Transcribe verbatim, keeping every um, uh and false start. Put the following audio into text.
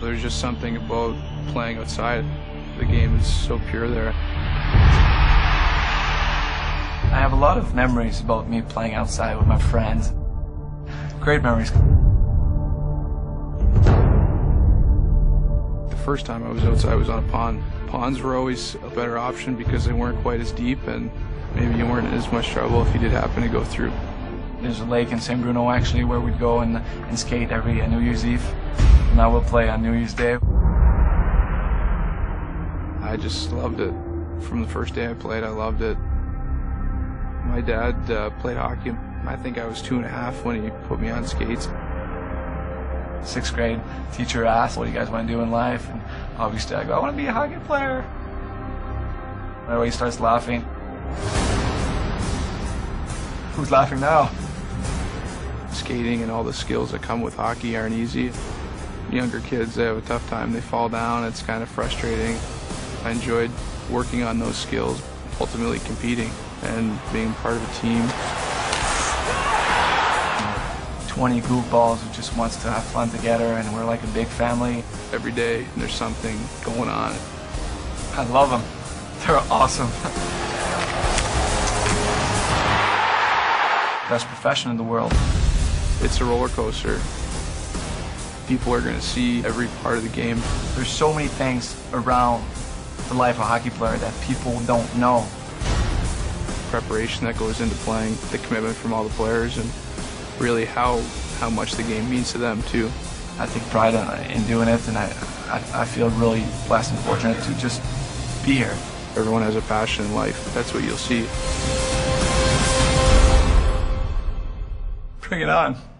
There's just something about playing outside. The game is so pure there. I have a lot of memories about me playing outside with my friends. Great memories. The first time I was outside was on a pond. Ponds were always a better option because they weren't quite as deep and maybe you weren't in as much trouble if you did happen to go through. There's a lake in San Bruno actually where we'd go and, and skate every uh, New Year's Eve. And I would play on New Year's Day. I just loved it. From the first day I played, I loved it. My dad uh, played hockey. I think I was two and a half when he put me on skates. Sixth grade, teacher asked, what do you guys want to do in life? And obviously I go, I want to be a hockey player. Everybody starts laughing. Who's laughing now? Skating and all the skills that come with hockey aren't easy. Younger kids, they have a tough time. They fall down. It's kind of frustrating. I enjoyed working on those skills, ultimately competing and being part of a team. twenty goofballs who just wants to have fun together, and we're like a big family. Every day there's something going on. I love them. They're awesome. Best profession in the world. It's a roller coaster. People are going to see every part of the game. There's so many things around the life of a hockey player that people don't know. Preparation that goes into playing, the commitment from all the players, and really how how much the game means to them too. I take pride in, in doing it, and I, I, I feel really blessed and fortunate to just be here. Everyone has a passion in life. That's what you'll see. Bring it on.